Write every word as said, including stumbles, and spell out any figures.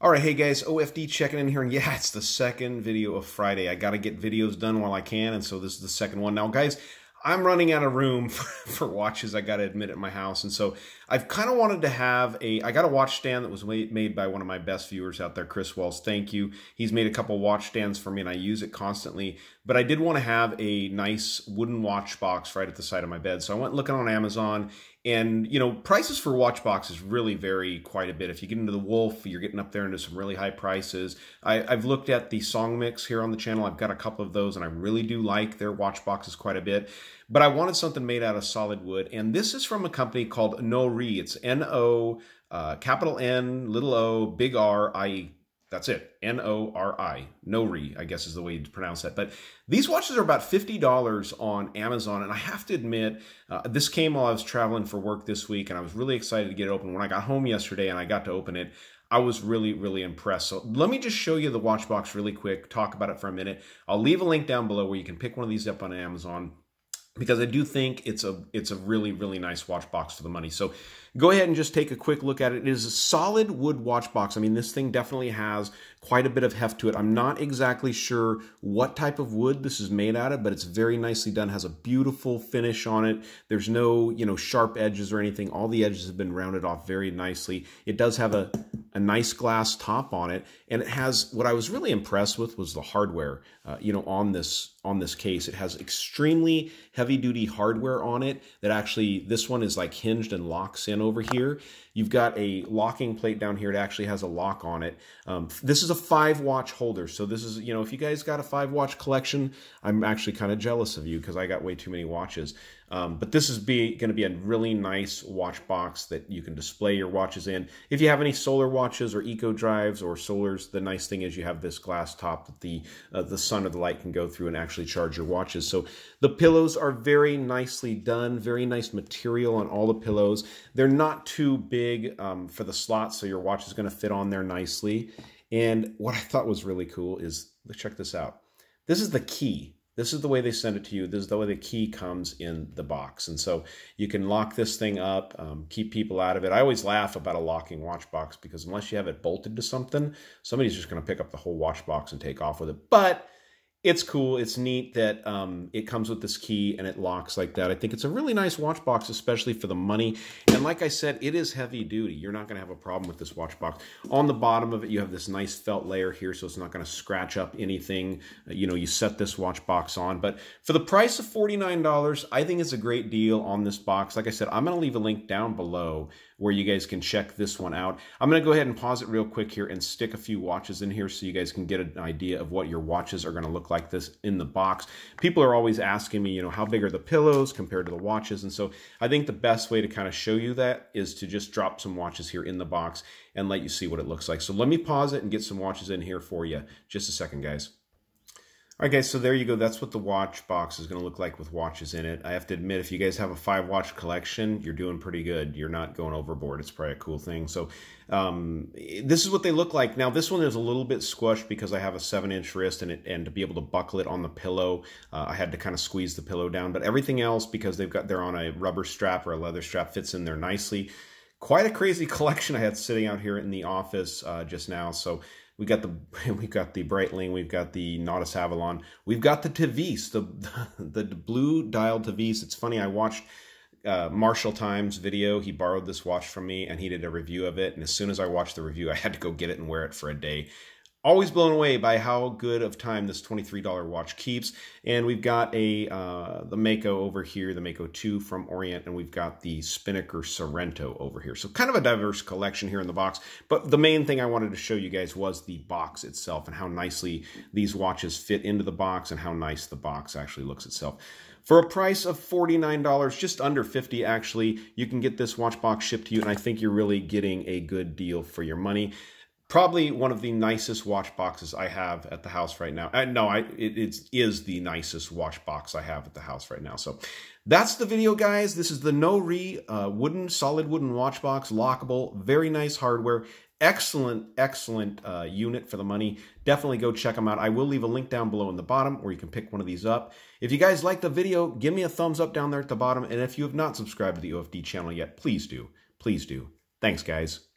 All right, hey guys, O F D checking in here, and yeah, it's the second video of Friday. I got to get videos done while I can, and so this is the second one. Now, guys, I'm running out of room for, for watches, I got to admit, at my house, and so I've kind of wanted to have a, I got a watch stand that was made by one of my best viewers out there, Chris Wells, thank you. He's made a couple watch stands for me, and I use it constantly, but I did want to have a nice wooden watch box right at the side of my bed, so I went looking on Amazon. And, you know, prices for watch boxes really vary quite a bit. If you get into the Wolf, you're getting up there into some really high prices. I, I've looked at the Song Mix here on the channel. I've got a couple of those, and I really do like their watch boxes quite a bit. But I wanted something made out of solid wood. And this is from a company called NoRi. It's N O, uh, capital N, little O, big R, I E. That's it, N O R I, NoRi, I guess is the way you'd pronounce that. But these watches are about fifty dollars on Amazon, and I have to admit, uh, this came while I was traveling for work this week, and I was really excited to get it open. When I got home yesterday and I got to open it, I was really, really impressed. So let me just show you the watch box really quick, talk about it for a minute. I'll leave a link down below where you can pick one of these up on Amazon, because I do think it's a it's a really, really nice watch box for the money. So go ahead and just take a quick look at it. It is a solid wood watch box. I mean, this thing definitely has quite a bit of heft to it. I'm not exactly sure what type of wood this is made out of, but it's very nicely done. It has a beautiful finish on it. There's no, you know, sharp edges or anything. All the edges have been rounded off very nicely. It does have a, a nice glass top on it, and it has, what I was really impressed with was the hardware, uh, you know, on this on this case. It has extremely heavy-duty hardware on it that actually, this one is like hinged and locks in over here. You've got a locking plate down here. It actually has a lock on it. Um, this is a five-watch holder. So this is, you know, if you guys got a five-watch collection, I'm actually kind of jealous of you because I got way too many watches. Um, but this is be, going to be a really nice watch box that you can display your watches in. If you have any solar watches or eco drives or solars, the nice thing is you have this glass top that the, uh, the sun or the light can go through and actually charge your watches. So the pillows are very nicely done, very nice material on all the pillows. They're not too big um, for the slot, so your watch is going to fit on there nicely. And what I thought was really cool is, check this out. This is the key. This is the way they send it to you. This is the way the key comes in the box. And so you can lock this thing up, um, keep people out of it. I always laugh about a locking watch box because unless you have it bolted to something, somebody's just going to pick up the whole watch box and take off with it. But it's cool. It's neat that um, it comes with this key and it locks like that. I think it's a really nice watch box, especially for the money. And like I said, it is heavy duty. You're not going to have a problem with this watch box. On the bottom of it, you have this nice felt layer here, so it's not going to scratch up anything. You know, you set this watch box on. But for the price of forty-nine dollars, I think it's a great deal on this box. Like I said, I'm going to leave a link down below where you guys can check this one out. I'm going to go ahead and pause it real quick here and stick a few watches in here so you guys can get an idea of what your watches are going to look like this in the box. People are always asking me, you know, how big are the pillows compared to the watches? And so I think the best way to kind of show you that is to just drop some watches here in the box and let you see what it looks like. So let me pause it and get some watches in here for you. Just a second, guys. All right, guys, so there you go. That's what the watch box is going to look like with watches in it. I have to admit, if you guys have a five-watch collection, you're doing pretty good. You're not going overboard. It's probably a cool thing. So um, this is what they look like. Now, this one is a little bit squished because I have a seven-inch wrist, and, it, and to be able to buckle it on the pillow, uh, I had to kind of squeeze the pillow down. But everything else, because they've got they're on a rubber strap or a leather strap, fits in there nicely. Quite a crazy collection I had sitting out here in the office uh, just now. So We got the we've got the Breitling, we've got the Nautilus Avalon, we've got the Tavis, the the, the blue dial Tavis. It's funny, I watched uh, Marshall Times' video. He borrowed this watch from me, and he did a review of it. And as soon as I watched the review, I had to go get it and wear it for a day. Always blown away by how good of time this twenty-three dollar watch keeps. And we've got a uh, the Mako over here, the Mako two from Orient, and we've got the Spinnaker Sorrento over here. So kind of a diverse collection here in the box. But the main thing I wanted to show you guys was the box itself and how nicely these watches fit into the box and how nice the box actually looks itself. For a price of forty-nine dollars, just under fifty dollars actually, you can get this watch box shipped to you, and I think you're really getting a good deal for your money. Probably one of the nicest watch boxes I have at the house right now. I, no, I, it, it is the nicest watch box I have at the house right now. So that's the video, guys. This is the NoRi uh, wooden, solid wooden watch box, lockable, very nice hardware. Excellent, excellent uh, unit for the money. Definitely go check them out. I will leave a link down below in the bottom where you can pick one of these up. If you guys like the video, give me a thumbs up down there at the bottom. And if you have not subscribed to the O F D channel yet, please do. Please do. Thanks, guys.